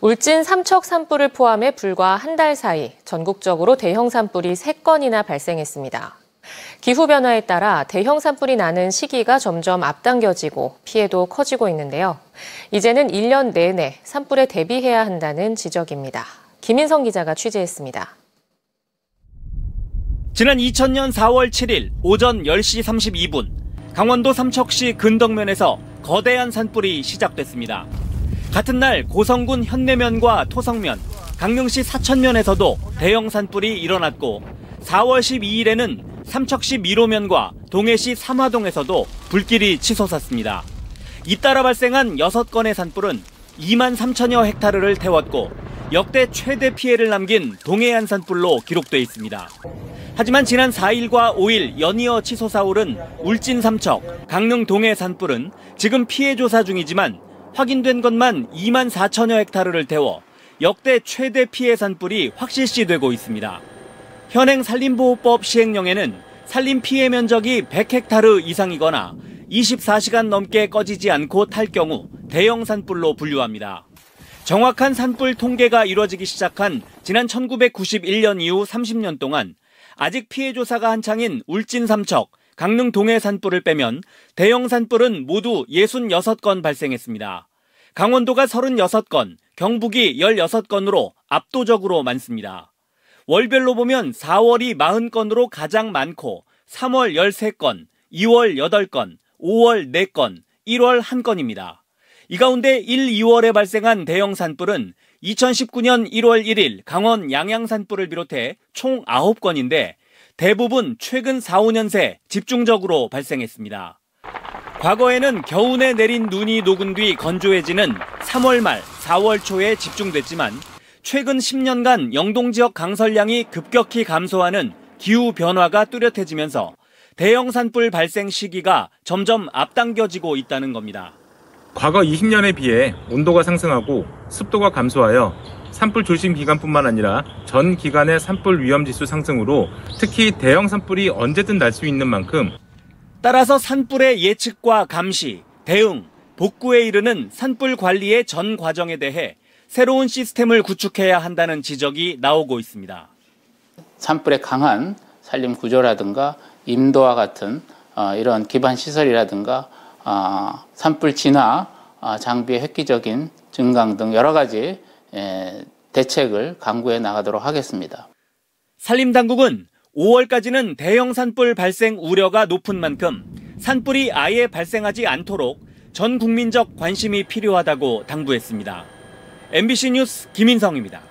울진 삼척 산불을 포함해 불과 한 달 사이 전국적으로 대형 산불이 3건이나 발생했습니다. 기후변화에 따라 대형 산불이 나는 시기가 점점 앞당겨지고 피해도 커지고 있는데요. 이제는 1년 내내 산불에 대비해야 한다는 지적입니다. 김인성 기자가 취재했습니다. 지난 2000년 4월 7일 오전 10시 32분 강원도 삼척시 근덕면에서 거대한 산불이 시작됐습니다. 같은 날 고성군 현내면과 토성면, 강릉시 사천면에서도 대형 산불이 일어났고 4월 12일에는 삼척시 미로면과 동해시 삼화동에서도 불길이 치솟았습니다. 잇따라 발생한 6건의 산불은 2만 3천여 헥타르를 태웠고 역대 최대 피해를 남긴 동해안 산불로 기록돼 있습니다. 하지만 지난 4일과 5일 연이어 치솟아오른 울진 삼척, 강릉 동해 산불은 지금 피해 조사 중이지만 확인된 것만 2만 4천여 헥타르를 태워 역대 최대 피해 산불이 확실시되고 있습니다. 현행 산림보호법 시행령에는 산림 피해 면적이 100헥타르 이상이거나 24시간 넘게 꺼지지 않고 탈 경우 대형 산불로 분류합니다. 정확한 산불 통계가 이뤄지기 시작한 지난 1991년 이후 30년 동안 아직 피해 조사가 한창인 울진 삼척, 강릉 동해 산불을 빼면 대형 산불은 모두 66건 발생했습니다. 강원도가 36건, 경북이 16건으로 압도적으로 많습니다. 월별로 보면 4월이 40건으로 가장 많고 3월 13건, 2월 8건, 5월 4건, 1월 1건입니다. 이 가운데 1, 2월에 발생한 대형 산불은 2019년 1월 1일 강원 양양 산불을 비롯해 총 9건인데 대부분 최근 4, 5년 새 집중적으로 발생했습니다. 과거에는 겨우내 내린 눈이 녹은 뒤 건조해지는 3월 말, 4월 초에 집중됐지만 최근 10년간 영동 지역 강설량이 급격히 감소하는 기후 변화가 뚜렷해지면서 대형 산불 발생 시기가 점점 앞당겨지고 있다는 겁니다. 과거 20년에 비해 온도가 상승하고 습도가 감소하여 산불 조심 기간뿐만 아니라 전 기간의 산불 위험지수 상승으로 특히 대형 산불이 언제든 날 수 있는 만큼 따라서 산불의 예측과 감시, 대응, 복구에 이르는 산불 관리의 전 과정에 대해 새로운 시스템을 구축해야 한다는 지적이 나오고 있습니다. 산불에 강한 산림 구조라든가 임도와 같은 이런 기반 시설이라든가 산불 진화 장비의 획기적인 증강 등 여러 가지 대책을 강구해 나가도록 하겠습니다. 산림당국은 5월까지는 대형 산불 발생 우려가 높은 만큼 산불이 아예 발생하지 않도록 전 국민적 관심이 필요하다고 당부했습니다. MBC 뉴스 김인성입니다.